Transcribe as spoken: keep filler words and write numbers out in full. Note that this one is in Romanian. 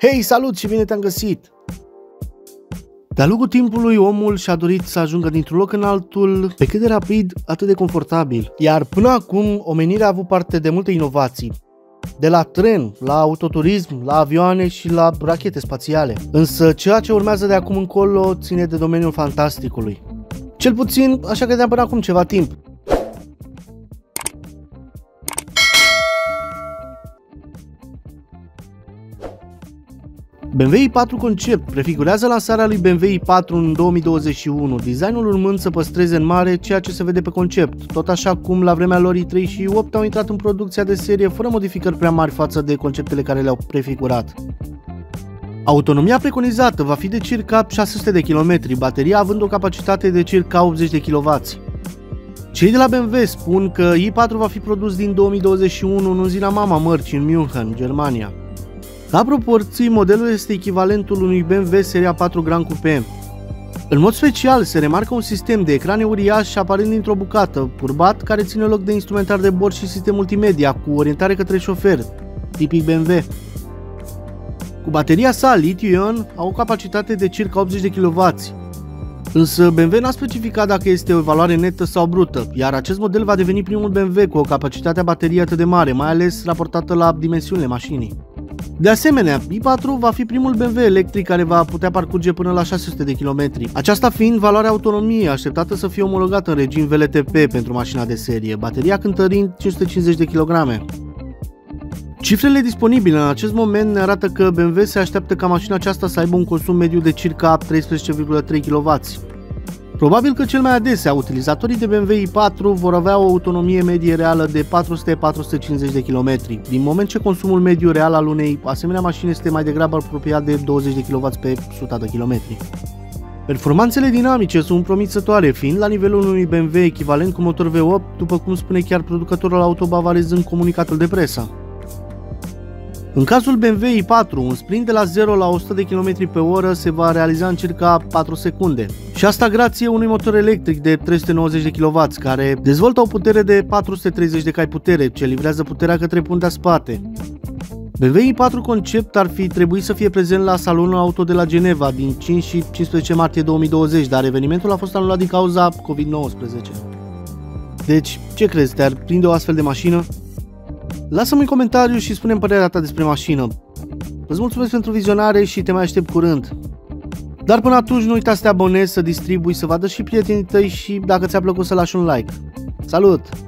Hei, salut și bine te-am găsit! De-a lungul timpului, omul și-a dorit să ajungă dintr-un loc în altul, pe cât de rapid, atât de confortabil. Iar până acum, omenirea a avut parte de multe inovații. De la tren, la autoturism, la avioane și la rachete spațiale. Însă, ceea ce urmează de acum încolo ține de domeniul fantasticului. Cel puțin, așa credeam până acum ceva timp. B M W i patru Concept prefigurează lansarea lui B M W i patru în două mii douăzeci și unu, designul urmând să păstreze în mare ceea ce se vede pe concept, tot așa cum la vremea lor i trei și i opt au intrat în producția de serie fără modificări prea mari față de conceptele care le-au prefigurat. Autonomia preconizată va fi de circa șase sute de kilometri, bateria având o capacitate de circa optzeci de kilowați. Cei de la B M W spun că i patru va fi produs din două mii douăzeci și unu în uzina mama mărcii în München, Germania. La proporții, modelul este echivalentul unui B M W seria patru Gran Coupe. În mod special, se remarcă un sistem de ecrane uriaș apărând dintr-o bucată, curbat, care ține loc de instrumentar de bord și sistem multimedia cu orientare către șofer, tipic B M W. Cu bateria sa litiu-ion, au o capacitate de circa optzeci de kilowați. Însă, B M W n-a specificat dacă este o valoare netă sau brută, iar acest model va deveni primul B M W cu o capacitate a bateriei atât de mare, mai ales raportată la dimensiunile mașinii. De asemenea, i patru va fi primul B M W electric care va putea parcurge până la șase sute de kilometri, aceasta fiind valoarea autonomiei așteptată să fie omologată în regim V L T P pentru mașina de serie, bateria cântărind cinci sute cincizeci de kilograme. Cifrele disponibile în acest moment ne arată că B M W se așteaptă ca mașina aceasta să aibă un consum mediu de circa treisprezece virgulă trei kilowați. Probabil că cel mai adesea utilizatorii de B M W i patru vor avea o autonomie medie reală de patru sute până la patru sute cincizeci de kilometri, din moment ce consumul mediu real al unei asemenea mașini este mai degrabă apropiat de douăzeci de kilowați pe o sută de kilometri. Performanțele dinamice sunt promițătoare, fiind la nivelul unui B M W echivalent cu motor V opt, după cum spune chiar producătorul auto bavarez în comunicatul de presă. În cazul B M W i patru, un sprint de la zero la o sută de kilometri pe oră se va realiza în circa patru secunde. Și asta grație unui motor electric de trei sute nouăzeci de kilowați, care dezvoltă o putere de patru sute treizeci de cai putere, ce livrează puterea către puntea spate. B M W i patru Concept ar fi trebuit să fie prezent la Salonul Auto de la Geneva din cinci și cincisprezece martie două mii douăzeci, dar evenimentul a fost anulat din cauza COVID nouăsprezece. Deci, ce crezi, te-ar prinde o astfel de mașină? Lasă-mi un comentariu și spune-mi părerea ta despre mașină. Îți mulțumesc pentru vizionare și te mai aștept curând. Dar până atunci nu uita să te abonezi, să distribui, să vadă și prietenii tăi și dacă ți-a plăcut să lași un like. Salut!